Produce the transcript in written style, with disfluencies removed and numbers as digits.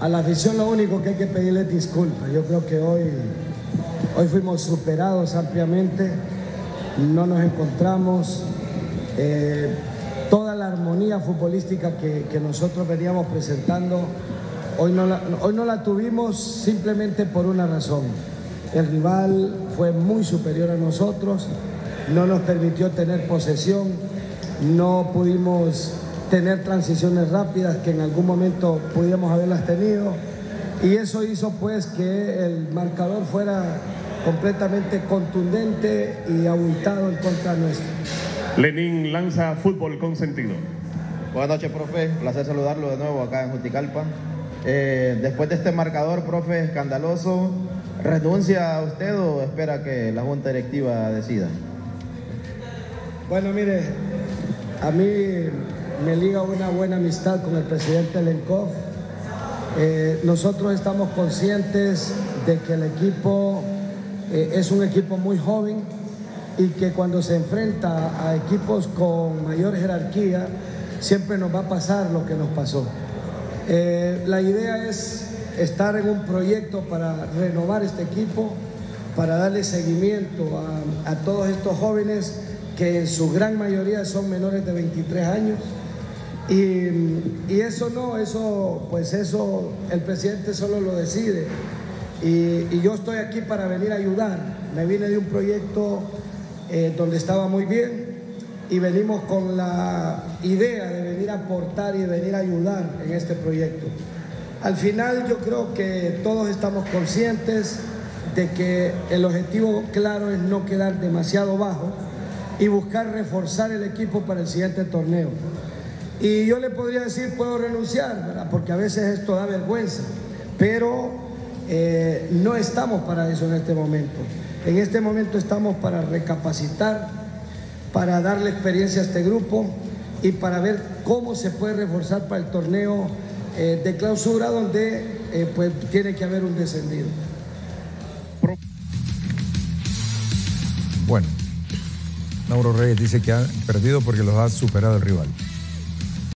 A la afición lo único que hay que pedirle es disculpas. Yo creo que hoy fuimos superados ampliamente, no nos encontramos. Toda la armonía futbolística que nosotros veníamos presentando, hoy no la tuvimos simplemente por una razón. El rival fue muy superior a nosotros, no nos permitió tener posesión, no pudimos tener transiciones rápidas que en algún momento pudiéramos haberlas tenido, y eso hizo pues que el marcador fuera completamente contundente y abultado en contra nuestro. Lenin lanza Fútbol con Sentido. Buenas noches, profe, placer saludarlo de nuevo acá en Juticalpa. Después de este marcador, profe, escandaloso, ¿renuncia a usted o espera que la Junta Directiva decida? Bueno, mire, a mí me liga una buena amistad con el presidente Lenkov. Nosotros estamos conscientes de que el equipo es un equipo muy joven y que cuando se enfrenta a equipos con mayor jerarquía siempre nos va a pasar lo que nos pasó. La idea es estar en un proyecto para renovar este equipo, para darle seguimiento a todos estos jóvenes que en su gran mayoría son menores de 23 años. Y eso el presidente solo lo decide. Y yo estoy aquí para venir a ayudar. Me vine de un proyecto donde estaba muy bien y venimos con la idea de venir a aportar y de venir a ayudar en este proyecto. Al final yo creo que todos estamos conscientes de que el objetivo claro es no quedar demasiado bajo y buscar reforzar el equipo para el siguiente torneo. Y yo le podría decir, puedo renunciar, ¿verdad? Porque a veces esto da vergüenza, pero no estamos para eso en este momento. En este momento estamos para recapacitar, para darle experiencia a este grupo y para ver cómo se puede reforzar para el torneo de clausura, donde pues tiene que haber un descendido. Bueno, Mauro Reyes dice que han perdido porque los ha superado el rival.